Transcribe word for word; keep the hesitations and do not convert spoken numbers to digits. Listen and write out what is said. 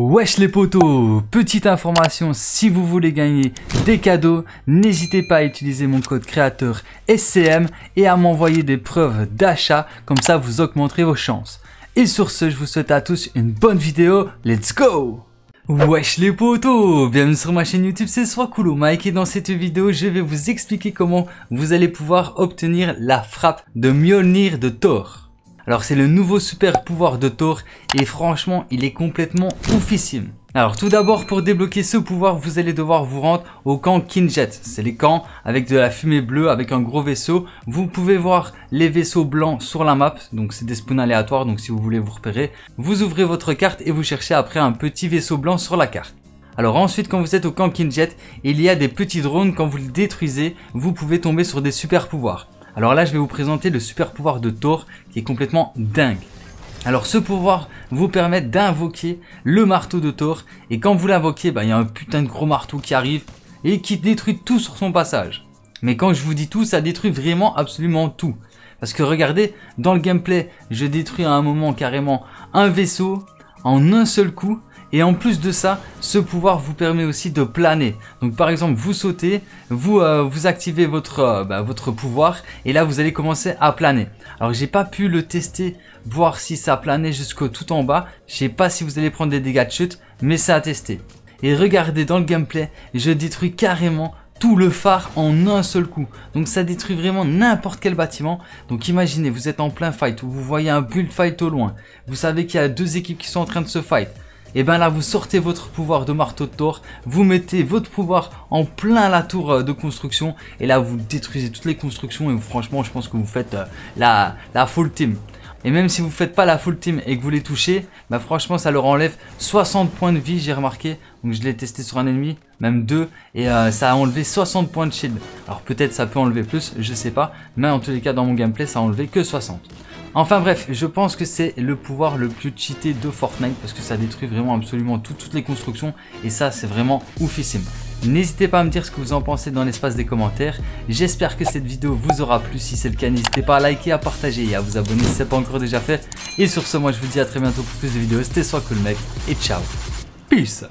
Wesh les potos, petite information, si vous voulez gagner des cadeaux, n'hésitez pas à utiliser mon code créateur S C M et à m'envoyer des preuves d'achat, comme ça vous augmenterez vos chances. Et sur ce, je vous souhaite à tous une bonne vidéo, let's go! Wesh les potos, bienvenue sur ma chaîne YouTube, c'est Soiscool Mec et dans cette vidéo je vais vous expliquer comment vous allez pouvoir obtenir la frappe de Mjolnir de Thor. Alors c'est le nouveau super pouvoir de Thor et franchement il est complètement oufissime. Alors tout d'abord pour débloquer ce pouvoir vous allez devoir vous rendre au camp Kinjet. C'est les camps avec de la fumée bleue avec un gros vaisseau. Vous pouvez voir les vaisseaux blancs sur la map. Donc c'est des spawns aléatoires donc si vous voulez vous repérer. Vous ouvrez votre carte et vous cherchez après un petit vaisseau blanc sur la carte. Alors ensuite quand vous êtes au camp Kinjet il y a des petits drones. Quand vous le détruisez vous pouvez tomber sur des super pouvoirs. Alors là je vais vous présenter le super pouvoir de Thor qui est complètement dingue. Alors ce pouvoir vous permet d'invoquer le marteau de Thor et quand vous l'invoquez, bah, il y a un putain de gros marteau qui arrive et qui détruit tout sur son passage. Mais quand je vous dis tout, ça détruit vraiment absolument tout. Parce que regardez, dans le gameplay, je détruis à un moment carrément un vaisseau en un seul coup. Et en plus de ça, ce pouvoir vous permet aussi de planer. Donc par exemple, vous sautez, vous, euh, vous activez votre, euh, bah, votre pouvoir et là vous allez commencer à planer. Alors j'ai pas pu le tester, voir si ça planait jusqu'au tout en bas. Je sais pas si vous allez prendre des dégâts de chute, mais c'est à tester. Et regardez dans le gameplay, je détruis carrément tout le phare en un seul coup. Donc ça détruit vraiment n'importe quel bâtiment. Donc imaginez, vous êtes en plein fight, ou vous voyez un build fight au loin. Vous savez qu'il y a deux équipes qui sont en train de se fight. Et bien là vous sortez votre pouvoir de marteau de Thor, vous mettez votre pouvoir en plein la tour de construction et là vous détruisez toutes les constructions et franchement je pense que vous faites euh, la, la full team. Et même si vous faites pas la full team et que vous les touchez, bah franchement ça leur enlève soixante points de vie, j'ai remarqué. Donc je l'ai testé sur un ennemi, même deux, et euh, ça a enlevé soixante points de shield. Alors peut-être ça peut enlever plus, je sais pas, mais en tous les cas dans mon gameplay ça a enlevé que soixante. Enfin bref, je pense que c'est le pouvoir le plus cheaté de Fortnite parce que ça détruit vraiment absolument tout, toutes les constructions et ça c'est vraiment oufissime. N'hésitez pas à me dire ce que vous en pensez dans l'espace des commentaires. J'espère que cette vidéo vous aura plu. Si c'est le cas, n'hésitez pas à liker, à partager et à vous abonner si ce n'est pas encore déjà fait. Et sur ce, moi je vous dis à très bientôt pour plus de vidéos. C'était Soiscool Mec et ciao. Peace.